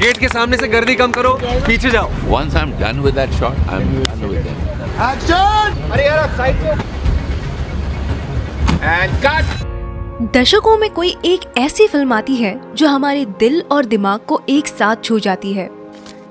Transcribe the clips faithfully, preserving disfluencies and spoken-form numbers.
Gate के सामने से गर्दी कम करो, पीछे जाओ। Once I'm done with that shot, I'm done with that. Action! अरे यार आप साइड को। And cut! दशकों में कोई एक ऐसी फिल्म आती है जो हमारे दिल और दिमाग को एक साथ छू जाती है।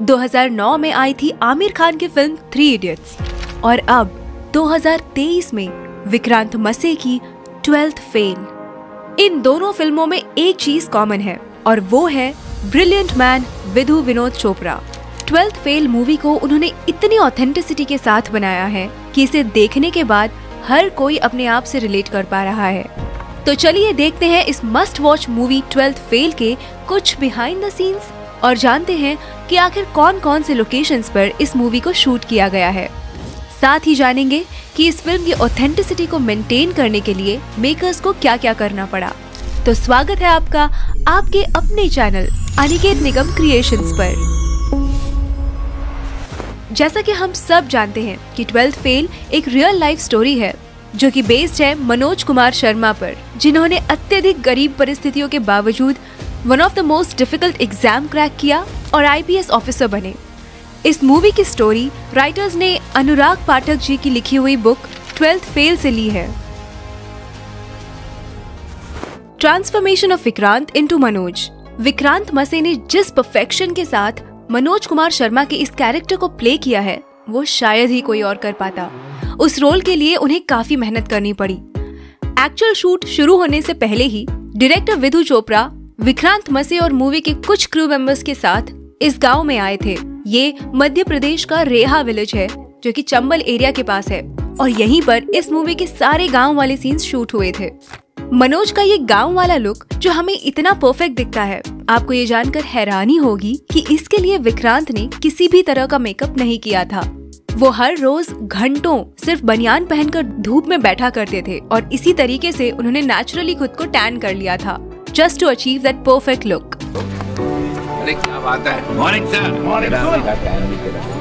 दो हज़ार नौ में आई थी आमिर खान की फिल्म थ्री इडियट्स और अब दो हज़ार तेईस में विक्रांत मस्से की ट्वेल्थ फेल। इन दोनों फिल्मों में एक चीज कॉमन है और वो है brilliant man Vidhu Vinod Chopra. Twelfth fail movie को उन्होंने इतनी ऑथेंटिसिटी के साथ बनाया है कि इसे देखने के बाद हर कोई अपने आप से रिलेट कर पा रहा है। तो चलिए देखते हैं इस must watch movie twelfth fail के कुछ बिहाइंड द सीन्स और जानते हैं कि आखिर कौन कौन से लोकेशंस पर इस मूवी को शूट किया गया है। साथ ही जानेंगे कि इस फिल्म की ऑथेंटिसिटी को मेंटेन करने के लिए मेकर्स को क्या क्या करना पड़ा। तो स्वागत है आपका आपके अपने चैनल अनिकेत निकम क्रिएशंस पर। जैसा कि हम सब जानते हैं कि ट्वेल्थ फेल एक रियल लाइफ स्टोरी है जो कि बेस्ड है मनोज कुमार शर्मा पर, जिन्होंने अत्यधिक गरीब परिस्थितियों के बावजूद one of the most difficult exam crack किया और आईपीएस ऑफिसर बने। इस मूवी की स्टोरी राइटर्स ने अनुराग पाठक जी की लिखी हुई बुक ट्वेल्थ फेल से ली है। Transformation of Vikrant into Manoj. Vikrant Massey ने जिस परफेक्शन के साथ मनोज कुमार शर्मा के इस कैरेक्टर को प्ले किया है वो शायद ही कोई और कर पाता। उस रोल के लिए उन्हें काफी मेहनत करनी पड़ी। एक्चुअल शूट शुरू होने से पहले ही डायरेक्टर विधु चोपड़ा, विक्रांत मसे और मूवी के कुछ क्रू मेंबर्स के साथ इस गांव में आए थे। ये मध्य प्रदेश का रेहा विलेज है जो कि चंबल एरिया के पास है और यहीं पर इस मूवी के सारे गांव वाले सीन्स शूट हुए थे। मनोज का ये गांव वाला लुक जो हमें इतना परफेक्ट दिखता है, आपको ये जानकर हैरानी होगी कि इसके लिए विक्रांत ने किसी भी तरह का मेकअप नहीं किया था। वो हर रोज घंटों सिर्फ बनियान पहनकर धूप में बैठा करते थे और इसी तरीके से उन्होंने नेचुरली खुद को टैन कर लिया था, just to achieve that perfect look. अरे क्या बात है, मॉर्निंग सर, मॉर्निंग सर।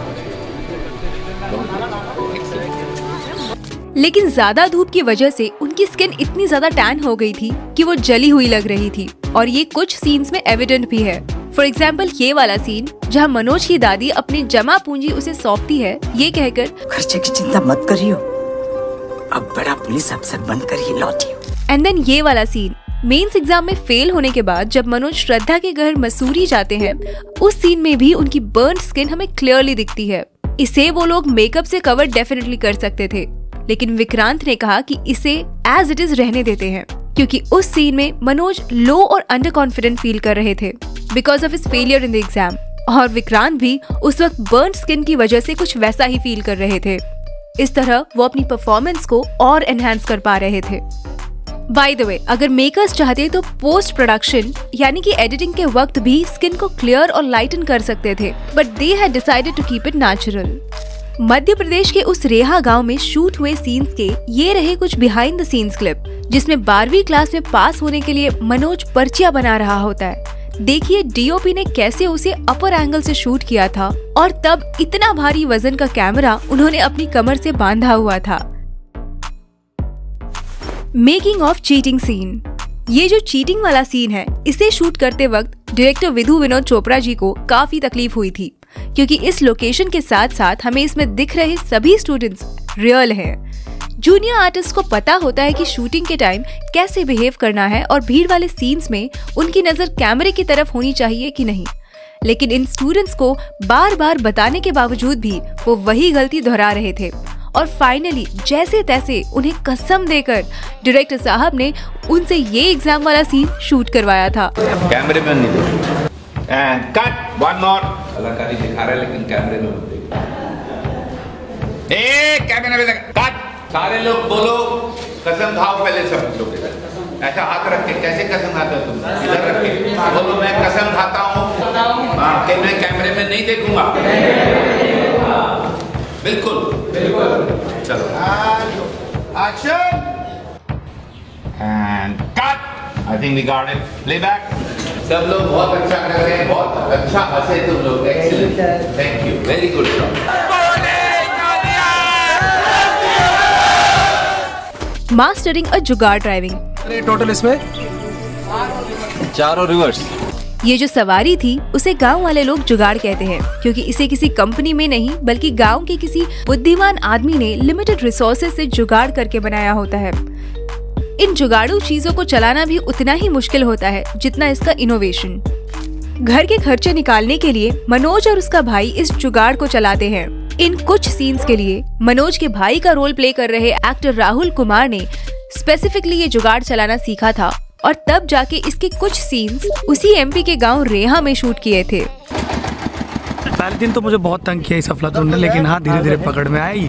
लेकिन ज्यादा धूप की वजह से उनकी स्किन इतनी ज्यादा टैन हो गई थी कि वो जली हुई लग रही थी और ये कुछ सीन्स में एविडेंट भी है। फॉर एग्जाम्पल ये वाला सीन जहाँ मनोज की दादी अपनी जमा पूंजी उसे सौंपती है ये कहकर, खर्चे की चिंता मत करियो, अब बड़ा पुलिस अफसर बनकर ही लौटियो। एंड देन ये वाला सीन मेंस एग्जाम में फेल होने के बाद जब मनोज श्रद्धा के घर मसूरी जाते हैं, उस सीन में भी उनकी बर्न स्किन हमें क्लियरली दिखती है। इसे वो लोग मेकअप से कवर डेफिनेटली कर सकते थे लेकिन विक्रांत ने कहा कि इसे एज इट इज रहने देते हैं क्योंकि उस सीन में मनोज लो और अंडर कॉन्फिडेंट फील कर रहे थे because of his failure in the exam और विक्रांत भी उस वक्त बर्न स्किन की वजह से कुछ वैसा ही फील कर रहे थे। इस तरह वो अपनी परफॉर्मेंस को और एनहांस कर पा रहे थे। बाय द वे, अगर मेकर्स चाहते तो पोस्ट प्रोडक्शन यानी कि एडिटिंग के वक्त भी स्किन को क्लियर और लाइटन कर सकते थे but they had decided to keep it natural. Madhya Pradesh के उस रेहा गांव में शूट हुए सीन्स के ये रहे कुछ बिहाइंड द सीन्स क्लिप जिसमें बारहवीं क्लास में पास होने के लिए मनोज पर्चिया बना रहा होता है। देखिए डीओपी ने कैसे उसे अपर एंगल से शूट किया था और तब इतना भारी वजन का कैमरा उन्होंने अपनी कमर से बांधा हुआ था। Making of cheating scene. ये जो चीटिंग वाला सीन है इसे शूट करते वक्त डायरेक्टर विधु विनोद चोपड़ा जी को काफी तकलीफ हुई थी क्योंकि इस लोकेशन के साथ साथ हमें इसमें दिख रहे सभी स्टूडेंट्स रियल हैं। जूनियर आर्टिस्ट को पता होता है कि शूटिंग के टाइम कैसे बिहेव करना है और भीड़ वाले सीन्स में उनकी नजर कैमरे की तरफ होनी चाहिए कि नहीं, लेकिन इन स्टूडेंट्स को बार बार बताने के बावजूद भी वो वही गलती दोहरा रहे थे और फाइनली जैसे तैसे उन्हें कसम देकर डायरेक्टर साहब ने उनसे ये एग्जाम वाला सीन शूट करवाया था। कैमरे में नहीं देखा एंड कट वन मोर कलाकारी दिखा रहा है लेकिन कैमरे में नहीं देखा। ए कैमरे में देखा कट। सारे लोग बोलो कसम खाओ पहले सब लोग ऐसा हाथ रख के कैसे कसम खाता हो तुम? इधर रख के बोलो मैं कसम खाता हूँ कैमरे कैमरे में नहीं देखूंगा। बिल्कुल बिल्कुल चलो action and cut. I think we got it. Playback. सब लोग बहुत अच्छा कर रहे हैं, बहुत अच्छा हंसे तुम लोग। Excellent, thank you, very good job. Mastering और जुगाड़ ड्राइविंग। टोटल इसमें चारों रिवर्स। ये जो सवारी थी उसे गांव वाले लोग जुगाड़ कहते हैं, क्योंकि इसे किसी कंपनी में नहीं बल्कि गांव के किसी बुद्धिमान आदमी ने लिमिटेड रिसोर्सेज से जुगाड़ करके बनाया होता है। इन जुगाड़ू चीजों को चलाना भी उतना ही मुश्किल होता है जितना इसका इनोवेशन। घर के खर्चे निकालने के लिए मनोज और उसका भाई इस जुगाड़ को चलाते हैं। इन कुछ सीन्स के लिए मनोज के भाई का रोल प्ले कर रहे एक्टर राहुल कुमार ने स्पेसिफिकली ये जुगाड़ चलाना सीखा था और तब जाके इसके कुछ सीन्स उसी एमपी के गांव रेहा में शूट किए थे। पहले दिन तो मुझे बहुत तंग किया इस अफलातून ने, लेकिन हाँ धीरे धीरे पकड़ में आई।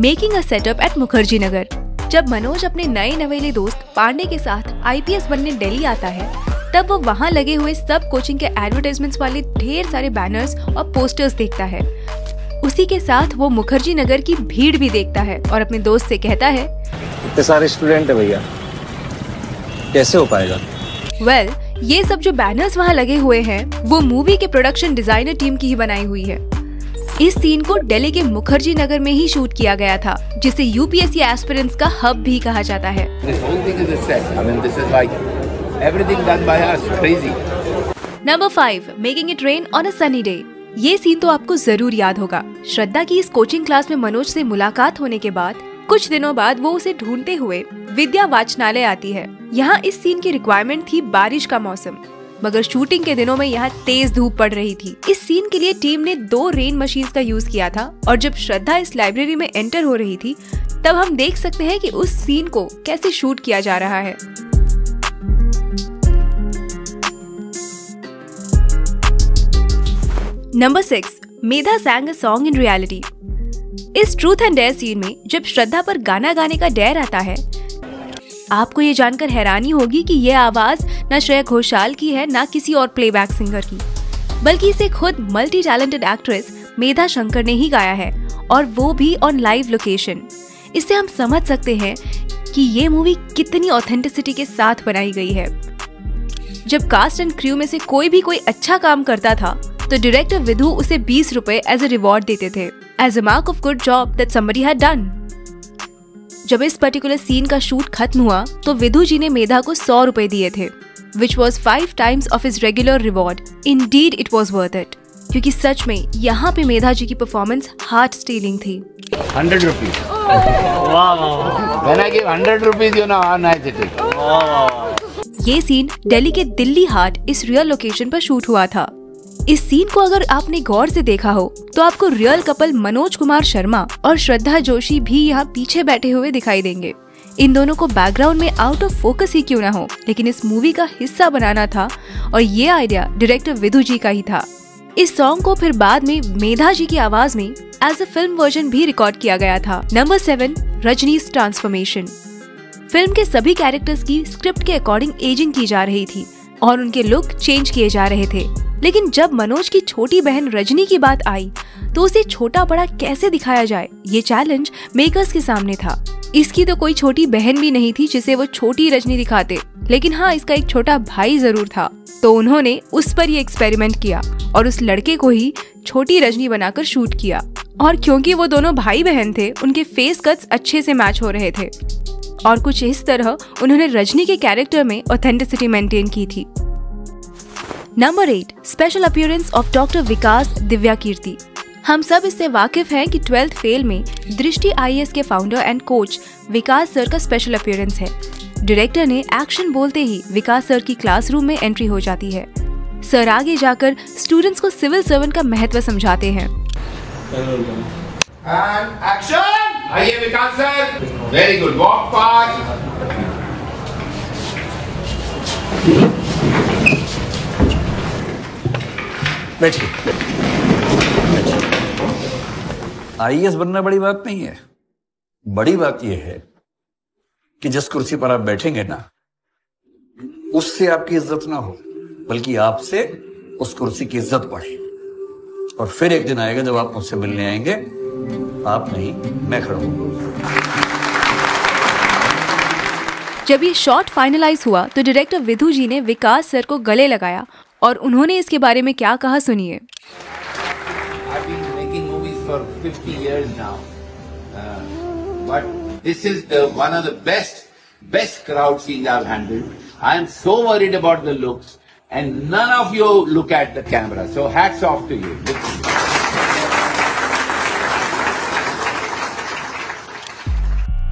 Making a setup at Mukherjee Nagar. जब मनोज अपने नए नवेले दोस्त पांडे के साथ आईपीएस बनने दिल्ली आता है, तब वो वहाँ लगे हुए सब कोचिंग के एडवर्टाइजमेंट्स वाले ढेर सारे बैनर्स और पोस्टर्स देखता है। उसी के साथ वो मुखर्जी नगर की भीड़ भी देखता है और अपने दोस्त से कहता है, इतने सारे स्टूडेंट है भैया, कैसे हो पाएगा? वेल well, ये सब जो बैनर्स वहाँ लगे हुए हैं वो मूवी के प्रोडक्शन डिजाइनर टीम की ही बनाई हुई है। इस सीन को दिल्ली के मुखर्जी नगर में ही शूट किया गया था, जिसे यूपीएससी एस्पिरेंट्स का हब भी कहा जाता है। Number five, making it rain on a sunny day. ये सीन तो आपको जरूर याद होगा। श्रद्धा की इस कोचिंग क्लास में मनोज से मुलाकात होने के बाद कुछ दिनों बाद वो उसे ढूंढते हुए विद्या वाचनालय आती है। यहाँ इस सीन की रिक्वायरमेंट थी बारिश का मौसम, मगर शूटिंग के दिनों में यहाँ तेज धूप पड़ रही थी। इस सीन के लिए टीम ने दो रेन मशीन्स का यूज किया था और जब श्रद्धा इस लाइब्रेरी में एंटर हो रही थी तब हम देख सकते हैं कि उस सीन को कैसे शूट किया जा रहा है। Number six, Medha sang a song in reality। इस ट्रूथ एंड डेयर सीन में जब श्रद्धा पर गाना गाने का डेयर आता है, आपको ये जानकर हैरानी होगी कि ये आवाज ना श्रेया घोषाल की है ना किसी और प्लेबैक सिंगर की, बल्कि इसे खुद multi talented actress Medha Shankar ने ही गाया है और वो भी ऑन लाइव लोकेशन। इससे हम समझ सकते हैं कि ये मूवी कितनी ऑथेंटिसिटी के साथ बनाई गई है। जब कास्ट एंड क्रू में से कोई भी कोई अच्छा काम करता था तो डायरेक्टर विधु उसे बीस रुपए एज ए रिवॉर्ड देते थे, as a mark of good job that somebody had done. जब इस पर्टिकुलर सीन का शूट खत्म हुआ तो विधु जी ने मेधा को सौ रुपए दिए थे, which was five times of his regular reward. Indeed it was worth it, क्योंकि सच में यहाँ पे मेधा जी की परफॉर्मेंस हार्ट स्टीलिंग थी। हंड्रेड रुपीज हंड्रेड रुपीज ये सीन दिल्ली के दिल्ली हाट इस रियल लोकेशन पर शूट हुआ था। इस सीन को अगर आपने गौर से देखा हो तो आपको रियल कपल मनोज कुमार शर्मा और श्रद्धा जोशी भी यहाँ पीछे बैठे हुए दिखाई देंगे। इन दोनों को बैकग्राउंड में आउट ऑफ फोकस ही क्यों ना हो, लेकिन इस मूवी का हिस्सा बनाना था और ये आइडिया डायरेक्टर विधु जी का ही था। इस सॉन्ग को फिर बाद में मेधा जी की आवाज में एज अ फिल्म वर्जन भी रिकॉर्ड किया गया था। Number seven, Rajneesh transformation. Film के सभी कैरेक्टर्स की स्क्रिप्ट के अकॉर्डिंग एजिंग की जा रही थी और उनके लुक चेंज किए जा रहे थे, लेकिन जब मनोज की छोटी बहन रजनी की बात आई तो उसे छोटा बड़ा कैसे दिखाया जाए, ये चैलेंज मेकर्स के सामने था। इसकी तो कोई छोटी बहन भी नहीं थी जिसे वो छोटी रजनी दिखाते, लेकिन हाँ इसका एक छोटा भाई जरूर था, तो उन्होंने उस पर ये एक्सपेरिमेंट किया और उस लड़के को ही छोटी रजनी बनाकर शूट किया। और क्योंकि वो दोनों भाई बहन थे, उनके फेस कट्स अच्छे से मैच हो रहे थे और कुछ इस तरह उन्होंने रजनी के कैरेक्टर में ऑथेंटिसिटी मेंटेन की थी। Number eight, special appearance of doctor Vikas Divyakirti. हम सब इससे वाकिफ हैं कि ट्वेल्थ फेल में दृष्टि आईएएस के founder and coach Vikas sir का स्पेशल अपीयरेंस है। डायरेक्टर ने एक्शन बोलते ही विकास सर की क्लासरूम में एंट्री हो जाती है। सर आगे जाकर स्टूडेंट्स को सिविल सर्वेंट का महत्व समझाते हैं। आइए Vikas sir, very good, walk fast. IAS बनना बड़ी बात नहीं है। बड़ी बात यह है कि जिस कुर्सी पर आप बैठेंगे ना, उससे आपकी इज्जत ना हो, बल्कि आपसे उस कुर्सी की इज्जत बढ़े। और फिर एक दिन आएगा जब आप मुझसे मिलने आएंगे, आप नहीं मैं खड़ा हूं। जब ये शॉट फाइनलाइज हुआ तो डायरेक्टर विधु जी ने विकास सर को गले लगाया और उन्होंने इसके बारे में क्या कहा सुनिए। I've been making movies for fifty years now, uh, but this is the one of the best best crowd scenes I've handled. I am so worried about the looks, and none of you look at the camera. So hats off to you.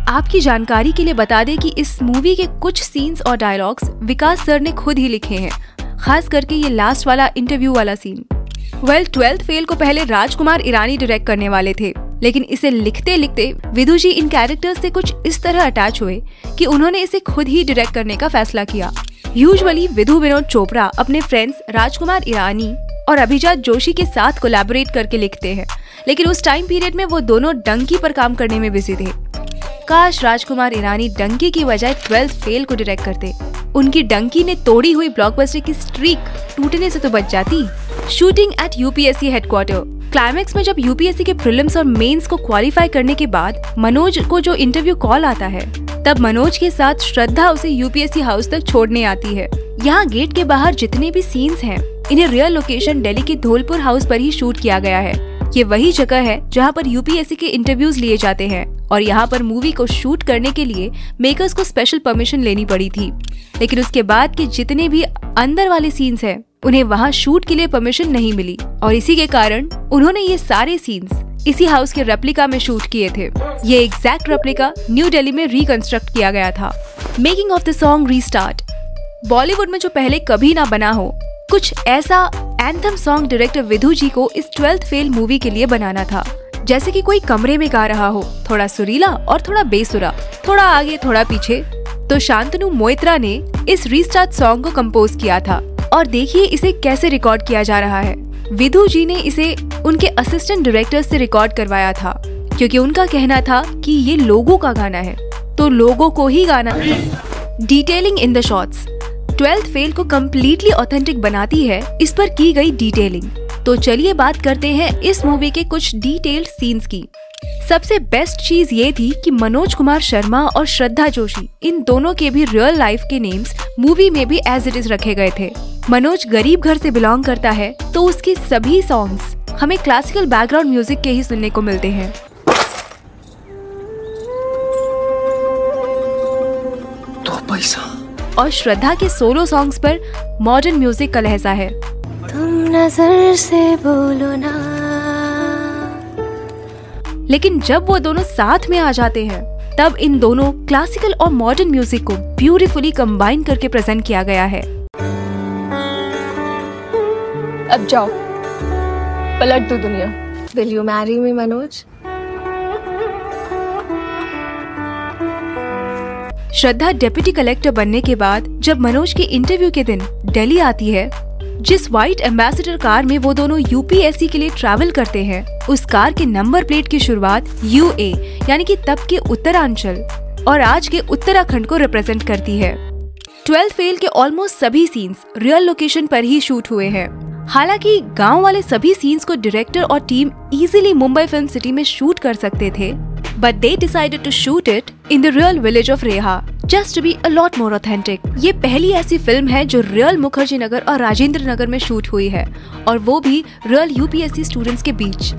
आपकी जानकारी के लिए बता दें कि इस movie के कुछ सीन्स और डायलॉग्स विकास सर ने खुद ही लिखे हैं, खास करके ये लास्ट वाला इंटरव्यू वाला सीन। वेल ट्वेल्थ फेल को पहले राजकुमार ईरानी डायरेक्ट करने वाले थे, लेकिन इसे लिखते लिखते विदु जी इन कैरेक्टर्स से कुछ इस तरह अटैच हुए कि उन्होंने इसे खुद ही डायरेक्ट करने का फैसला किया। यूजुअली विधु विनोद चोपड़ा अपने फ्रेंड्स राजकुमार ईरानी और अभिजात जोशी के साथ कोलैबोरेट करके लिखते हैं, लेकिन उस टाइम पीरियड में वो दोनों डंकी पर काम करने में बिजी थे। काश राजकुमार ईरानी डंकी की बजाय ट्वेल्थ फेल को डायरेक्ट करते, उनकी डंकी ने तोड़ी हुई ब्लॉकबस्टर की स्ट्रीक टूटने से तो बच जाती। Shooting at UPSC headquarter. Climax में जब यूपीएससी के प्रीलिम्स और मेंस को क्वालिफाई करने के बाद मनोज को जो इंटरव्यू कॉल आता है, तब मनोज के साथ श्रद्धा उसे यूपीएससी हाउस तक छोड़ने आती है। यहाँ गेट के बाहर जितने भी सीन्स हैं, इन्हें रियल लोकेशन दिल्ली के धौलपुर हाउस पर ही शूट किया गया है। ये वही जगह है जहाँ पर यूपीएससी के इंटरव्यूज लिए जाते हैं और यहाँ पर मूवी को शूट करने के लिए मेकर्स को स्पेशल परमिशन लेनी पड़ी थी, लेकिन उसके बाद के जितने भी अंदर वाले सीन्स हैं, उन्हें वहाँ शूट के लिए परमिशन नहीं मिली और इसी के कारण उन्होंने ये सारे सीन्स इसी हाउस के रेप्लिका में शूट किए थे। ये एग्जैक्ट रेप्लिका न्यू दिल्ली में रिकंस्ट्रक्ट किया गया था। Making of the song restart. Bollywood में जो पहले कभी ना बना हो, कुछ ऐसा anthem song director Vidhu ji को इस ट्वेल्थ फेल मूवी के लिए बनाना था, जैसे कि कोई कमरे में गा रहा हो, थोड़ा सुरीला और थोड़ा बेसुरा, थोड़ा आगे थोड़ा पीछे। तो शांतनु मोइत्रा ने इस रीस्टार्ट सॉन्ग को कंपोज किया था और देखिए इसे कैसे रिकॉर्ड किया जा रहा है। विधु जी ने इसे उनके असिस्टेंट डायरेक्टर से रिकॉर्ड करवाया था, क्योंकि उनका कहना था कि ये लोगों का गाना है तो लोगों को ही गाना। Detailing in the shots. Twelfth fail को कम्प्लीटली ऑथेंटिक बनाती है इस पर की गई डिटेलिंग। तो चलिए बात करते हैं इस मूवी के कुछ डिटेल्ड सीन्स की। सबसे बेस्ट चीज ये थी कि मनोज कुमार शर्मा और श्रद्धा जोशी, इन दोनों के भी रियल लाइफ के नेम्स मूवी में भी एज इट इज रखे गए थे। मनोज गरीब घर से बिलोंग करता है तो उसके सभी सॉन्ग्स हमें क्लासिकल बैकग्राउंड म्यूजिक के ही सुनने को मिलते हैं। तो पैसा। और श्रद्धा के सोलो सॉन्ग्स पर मॉडर्न म्यूजिक का लहजा है। नजर से बोलो ना। लेकिन जब वो दोनों साथ में आ जाते हैं, तब इन दोनों क्लासिकल और मॉडर्न म्यूजिक को ब्यूटीफुली कंबाइन करके प्रेजेंट किया गया है। अब जाओ, पलट दो दुनिया। Will you marry me, Manoj? Shraddha deputy collector बनने के बाद जब मनोज के इंटरव्यू के दिन दिल्ली आती है, जिस व्हाइट एम्बेसडर कार में वो दोनों यूपीएससी के लिए ट्रैवल करते हैं, उस कार के नंबर प्लेट की शुरुआत यूए यानी कि तब के उत्तरांचल और आज के उत्तराखंड को रिप्रेजेंट करती है। ट्वेल्थ फेल के ऑलमोस्ट सभी सीन्स रियल लोकेशन पर ही शूट हुए हैं। हालांकि गांव वाले सभी सीन्स को डायरेक्टर और team easily Mumbai film city में शूट कर सकते थे, but they decided to shoot it in the real village of Reha, just to be a lot more authentic. ये पहली ऐसी फिल्म है जो रियल मुखर्जी नगर और राजेंद्र नगर में शूट हुई है, और वो भी रियल यूपीएससी स्टूडेंट्स के बीच।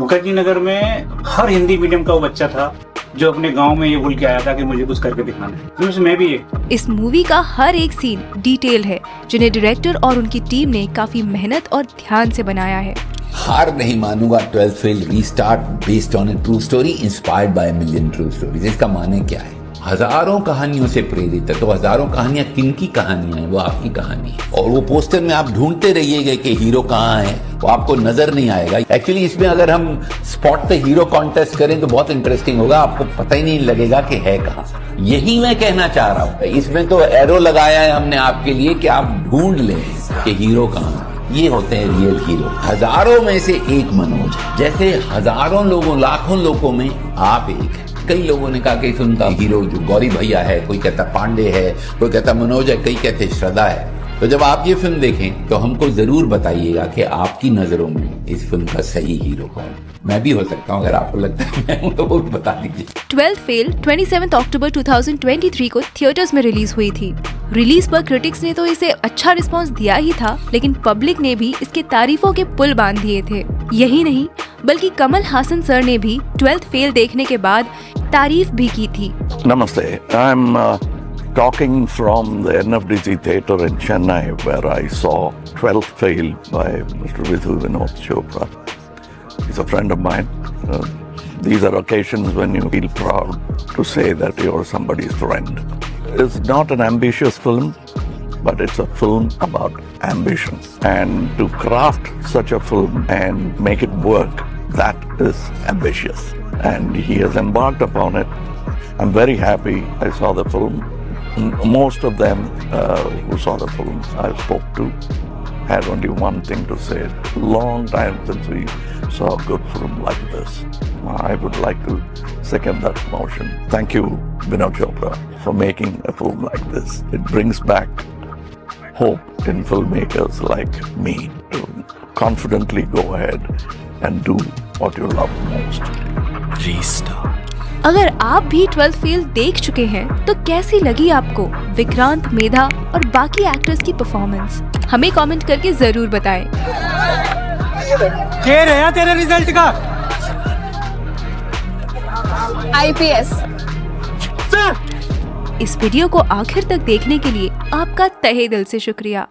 मुखर्जी नगर में हर हिंदी मीडियम का वो बच्चा था जो अपने गांव में ये भूल के आया था कि मुझे कुछ करके दिखाना है। इसमें भी एक। इस मूवी का हर एक सीन डिटेल है, जिन्हें डायरेक्टर और उनकी टीम ने काफी मेहनत और ध्यान से बनाया है। हार नहीं मानूंगा twelfth fail restart based on a true story inspired by a million true stories. इसका माने क्या है? हजारों कहानियों से प्रेरित है। तो हजारों कहानियां किनकी कहानियां हैं? वो आपकी कहानी है। और वो पोस्टर में आप ढूंढते रहिएगा कि हीरो कहाँ है, वो आपको नजर नहीं आएगा। एक्चुअली इसमें अगर हम स्पॉट पे हीरो कॉन्टेस्ट करें तो बहुत इंटरेस्टिंग होगा, आपको पता ही नहीं लगेगा कि है कहाँ। यही मैं कहना चाह रहा हूँ, इसमें तो एरो लगाया है हमने आपके लिए कि आप ढूंढ लें कि हीरो कहाँ। ये होते हैं रियल हीरो, हजारों में से एक मनोज। जैसे हजारों लोगों लाखों लोगों में आप एक है। कई लोगों ने कहा कि उनका हीरो जो गौरी भैया है, कोई कहता पांडे है, कोई कहता मनोज है, कई कहते श्रद्धा है। तो जब आप ये फिल्म देखें तो हमको जरूर बताइएगा कि आपकी नजरों में इस फिल्म का सही हीरो कौन। मैं भी हो सकता हूँ, अगर आपको लगता है मैं तो वो बता दीजिए। ट्वेल्थ फेल सत्ताईस अक्टूबर दो हज़ार तेईस को थिएटर्स में रिलीज हुई थी। रिलीज पर क्रिटिक्स ने तो इसे अच्छा रिस्पॉन्स दिया ही था, लेकिन पब्लिक ने भी इसके तारीफों के पुल बांध दिए थे। यही नहीं बल्कि कमल हासन सर ने भी ट्वेल्थ फेल देखने के बाद तारीफ भी की थी। नमस्ते, I am talking from the N F D C theatre in Chennai, where I saw twelfth Fail by Mister Vidhu Vinod Chopra. He's a friend of mine. Uh, these are occasions when you feel proud to say that you're somebody's friend. It's not an ambitious film, but it's a film about ambition. And to craft such a film and make it work, that is ambitious. And he has embarked upon it. I'm very happy I saw the film. Most of them uh, who saw the film I spoke to had only one thing to say. Long time since we saw a good film like this. I would like to second that motion. Thank you, Vinod Chopra, for making a film like this. It brings back hope in filmmakers like me to confidently go ahead and do what you love most. Three Star. अगर आप भी twelfth fail देख चुके हैं तो कैसी लगी आपको विक्रांत, मेधा और बाकी एक्टर्स की परफॉर्मेंस? हमें कमेंट करके जरूर बताएं। ये रहा तेरे रिजल्ट का आई पी एस। सर, इस वीडियो को आखिर तक देखने के लिए आपका तहे दिल से शुक्रिया।